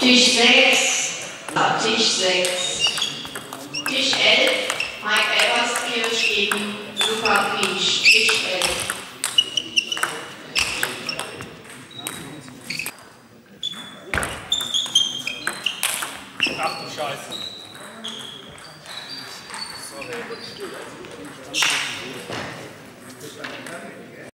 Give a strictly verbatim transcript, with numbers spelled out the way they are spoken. Tisch sechs, Tisch sechs, Tisch elf, Mike Elverskirch gegen Luca Piesch, Tisch elf. Ach du Scheiße. Sorry.